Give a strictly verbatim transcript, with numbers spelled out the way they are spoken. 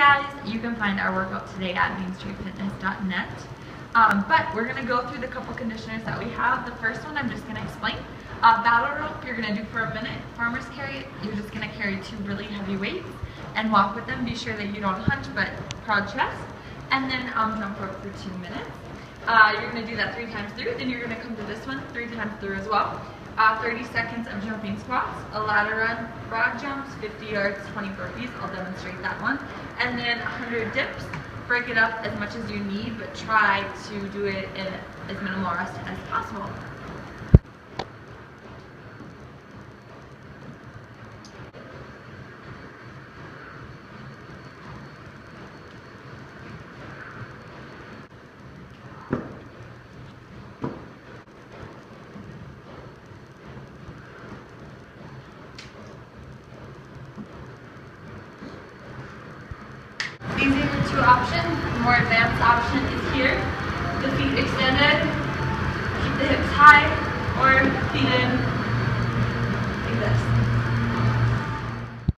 guys, you can find our workout today at main street fitness dot net. Um, but we're going to go through the couple conditioners that we have. The first one I'm just going to explain. Uh, battle rope you're going to do for a minute. Farmer's carry, you're just going to carry two really heavy weights and walk with them. Be sure that you don't hunch but proud chest. And then um, jump rope for two minutes. Uh, you're going to do that three times through. Then you're going to come to this one three times through as well. Uh, thirty seconds of jumping squats, a ladder run, broad jumps, fifty yards, twenty burpees. I'll demonstrate that one. And then one hundred dips. Break it up as much as you need, but try to do it in as minimal rest as possible. These are your two options. The more advanced option is here. The feet extended, keep the hips high, or feet in.